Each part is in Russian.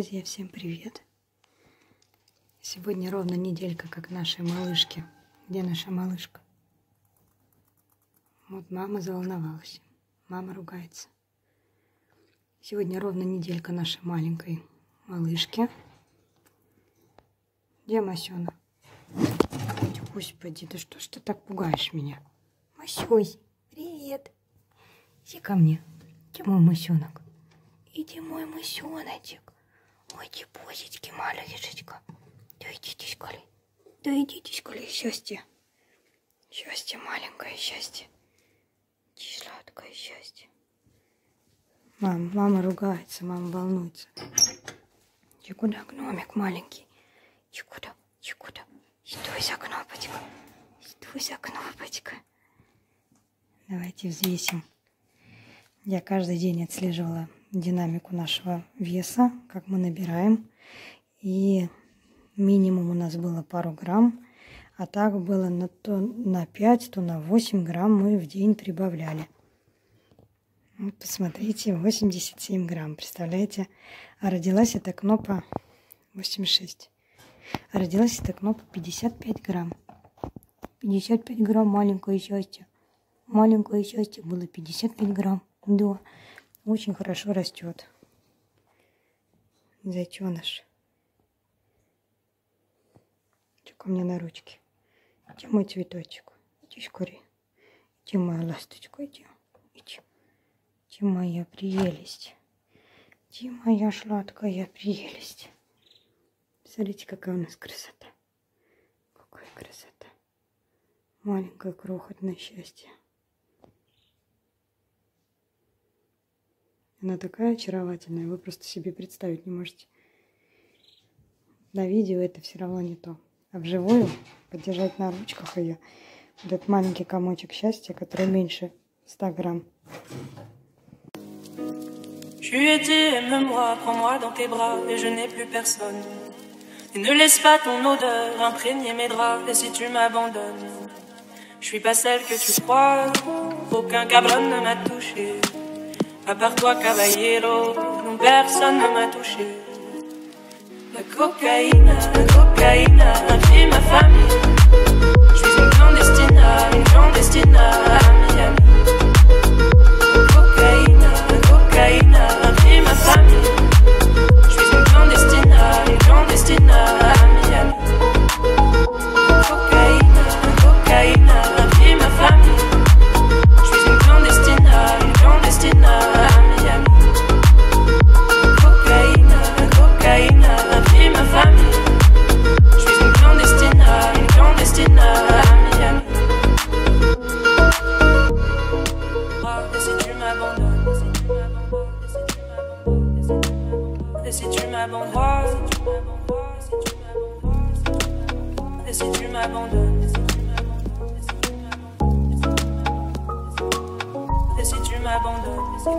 Друзья, всем привет! Сегодня ровно неделька, как нашей малышке. Где наша малышка? Вот мама заволновалась. Мама ругается. Сегодня ровно неделька нашей маленькой малышки. Где Масёна? Господи, да что ж ты так пугаешь меня? Масёй, привет! Иди ко мне. Иди, мой Масёнок. Иди, мой Масёночек. Ой, депозитки, малышечка. Да идите, коли. Да идите, коли. Счастье. Счастье, маленькое счастье. Сладкое счастье. Мама ругается, мама волнуется. Иди куда, гномик маленький? Иди куда? Иди куда? Стой за кнопочка. Стой за кнопочка. Давайте взвесим. Я каждый день отслеживала динамику нашего веса, как мы набираем. И минимум у нас было пару грамм, а так было то на 5, то на 8 грамм мы в день прибавляли. Вот посмотрите, 87 грамм, представляете? А родилась эта кнопа 86. А родилась эта кнопа 55 грамм. 55 грамм, маленькое счастье. Маленькое счастье было 55 грамм. Да. Очень хорошо растет зайченыш. Иди ко мне на ручки. Иди, мой цветочек. Иди скорее. Иди, моя ласточка. Иди. Иди. Иди, моя прелесть. Иди, моя сладкая прелесть. Смотрите, какая у нас красота. Какая красота. Маленькое крохотное счастье. Она такая очаровательная, вы просто себе представить не можете. На видео это все равно не то. А вживую подержать на ручках ее вот этот маленький комочек счастья, который меньше 100 грамм. À part toi, caballero, non, personne ne m'a touché. La cocaïne a tué ma famille. Je suis une clandestine à Miami. La cocaïne a tué ma famille. Je suis une clandestine à Miami. La cocaïne a tué ma famille. Je suis une clandestine à Miami.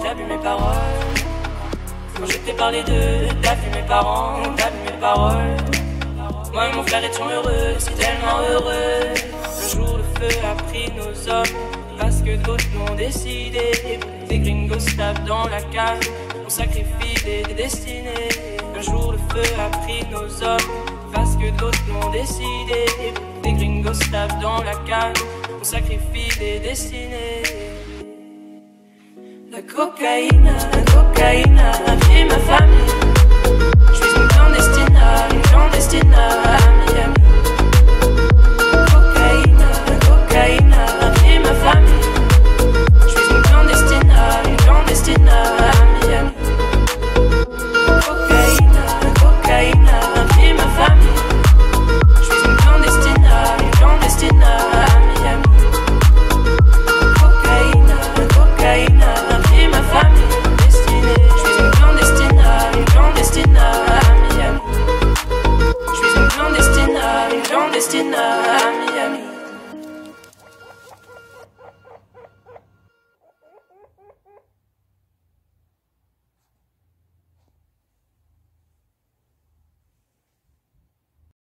T'as vu mes paroles? Quand je t'ai parlé d'eux, t'as vu mes parents, t'as vu mes paroles. Moi et mon frère étions heureux, c'est tellement heureux. Un jour le feu a pris nos hommes, parce que d'autres l'ont décidé. Des gringos se tapent dans la cave, on sacrifie des destinées. Un jour le feu a pris nos hommes, parce que d'autres l'ont décidé. Des gringos se tapent dans la cave, on sacrifie des destinées. La cocaïne a tué ma famille.